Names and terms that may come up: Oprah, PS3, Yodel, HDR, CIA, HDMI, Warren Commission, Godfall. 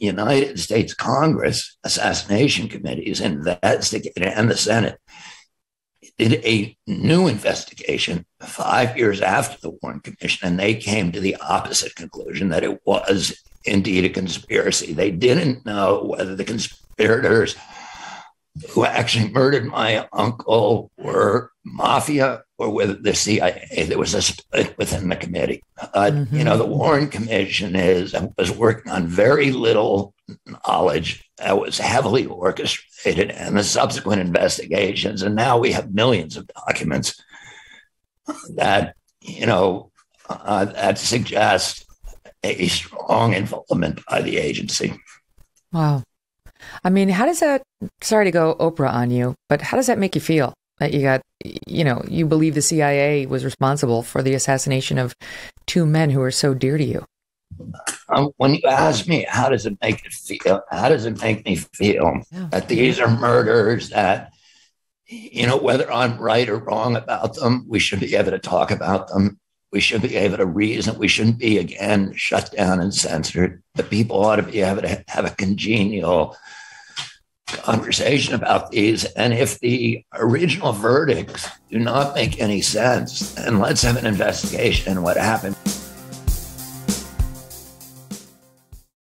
United States Congress Assassination Committee is investigating, and the Senate did a new investigation 5 years after the Warren Commission, and they came to the opposite conclusion, that it was indeed a conspiracy. They didn't know whether the conspirators who actually murdered my uncle were mafia or whether the CIA. There was a split within the committee. The Warren Commission was working on very little knowledge that was heavily orchestrated, and the subsequent investigations. And now we have millions of documents that, that suggest a strong involvement by the agency. Wow. I mean, how does that, sorry to go Oprah on you, but how does that make you feel that you got, you believe the CIA was responsible for the assassination of two men who are so dear to you? When you ask me, how does it make me feel that these are murders that, whether I'm right or wrong about them, we should be able to talk about them. We should be able to reason. We shouldn't be, again, shut down and censored. But people ought to be able to have a congenial conversation about these. And if the original verdicts do not make any sense, then let's have an investigation into what happened.